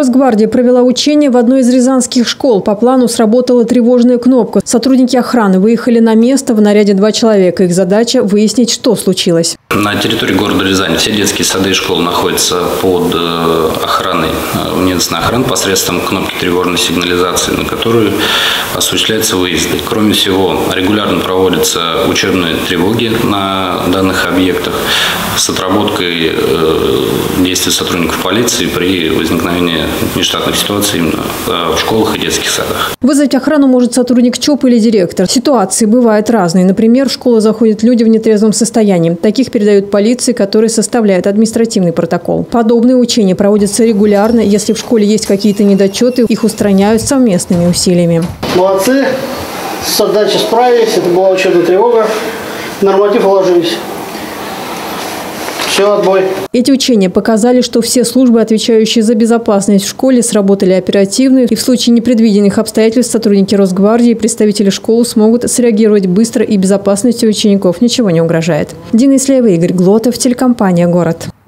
Росгвардия провела учение в одной из рязанских школ. По плану сработала тревожная кнопка. Сотрудники охраны выехали на место, в наряде 2 человека. Их задача – выяснить, что случилось. На территории города Рязань все детские сады и школы находятся под охраной, универсальной охраны посредством кнопки тревожной сигнализации, на которую осуществляются выезды. Кроме всего, регулярно проводятся учебные тревоги на данных объектах с отработкой действий сотрудников полиции при возникновении нештатных ситуаций именно в школах и детских садах. Вызвать охрану может сотрудник ЧОП или директор. Ситуации бывают разные. Например, в школу заходят люди в нетрезвом состоянии. Таких передают полиции, которая составляет административный протокол. Подобные учения проводятся регулярно. Если в школе есть какие-то недочеты, их устраняют совместными усилиями. Молодцы. С задачей справились. Это была учебная тревога. Норматив уложились. Все, отбой. Эти учения показали, что все службы, отвечающие за безопасность в школе, сработали оперативно, и в случае непредвиденных обстоятельств сотрудники Росгвардии и представители школы смогут среагировать быстро, и безопасности учеников ничего не угрожает. Дина Ислеева, Игорь Глотов, телекомпания «Город».